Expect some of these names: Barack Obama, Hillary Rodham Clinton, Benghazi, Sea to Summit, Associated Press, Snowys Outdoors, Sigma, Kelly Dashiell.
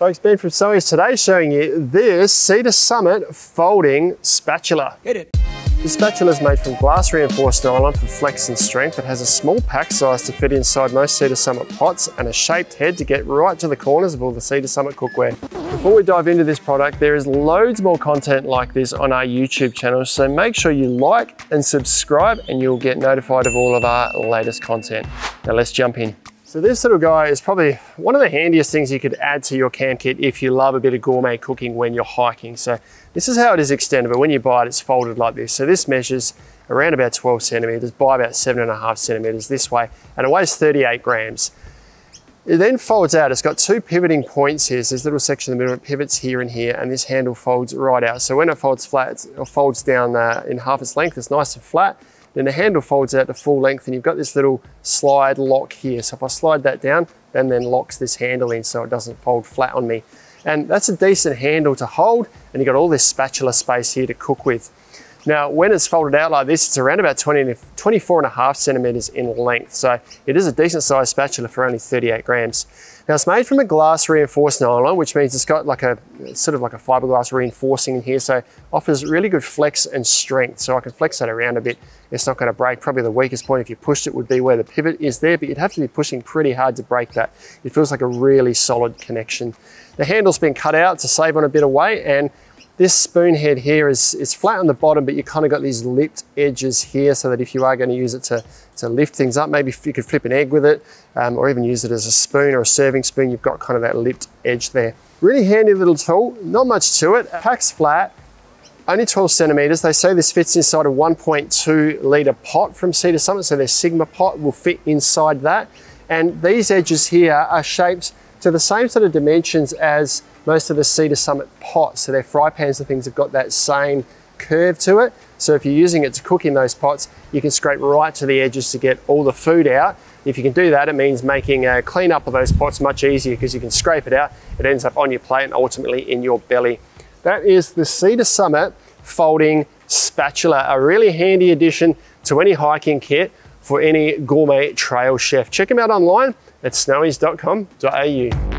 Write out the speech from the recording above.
Folks, Ben from Snowys today showing you this Sea to Summit folding spatula. Hit it. This spatula is made from glass reinforced nylon for flex and strength. It has a small pack size to fit inside most Sea to Summit pots and a shaped head to get right to the corners of all the Sea to Summit cookware. Before we dive into this product, there is loads more content like this on our YouTube channel, so make sure you like and subscribe and you'll get notified of all of our latest content. Now let's jump in. So this little guy is probably one of the handiest things you could add to your camp kit if you love a bit of gourmet cooking when you're hiking. So this is how it is extended, but when you buy it, it's folded like this. So this measures around about 12 centimeters by about 7.5 centimeters this way, and it weighs 38 grams. It then folds out. It's got two pivoting points here. So this little section in the middle, it pivots here and here, and this handle folds right out. So when it folds flat, it folds down in half its length. It's nice and flat. Then the handle folds out to full length and you've got this little slide lock here. So if I slide that down, and then locks this handle in so it doesn't fold flat on me. And that's a decent handle to hold, and you've got all this spatula space here to cook with. Now, when it's folded out like this, it's around about 24.5 centimeters in length. So it is a decent sized spatula for only 38 grams. Now it's made from a glass reinforced nylon, which means it's got like a sort of like a fiberglass reinforcing in here. So offers really good flex and strength. So I can flex that around a bit. It's not going to break. Probably the weakest point if you pushed it would be where the pivot is there, but you'd have to be pushing pretty hard to break that. It feels like a really solid connection. The handle's been cut out to save on a bit of weight, and this spoon head here is flat on the bottom, but you kind of got these lipped edges here so that if you are going to use it to lift things up, maybe you could flip an egg with it, or even use it as a spoon or a serving spoon, you've got kind of that lipped edge there. Really handy little tool, not much to it, packs flat, only 12 centimeters. They say this fits inside a 1.2 litre pot from Sea to Summit, so their Sigma pot will fit inside that. And these edges here are shaped to the same sort of dimensions as most of the Sea to Summit pots. So their fry pans and things have got that same curve to it. So if you're using it to cook in those pots, you can scrape right to the edges to get all the food out. If you can do that, it means making a cleanup of those pots much easier because you can scrape it out. It ends up on your plate and ultimately in your belly. That is the Sea to Summit folding spatula, a really handy addition to any hiking kit for any gourmet trail chef. Check them out online at snowys.com.au.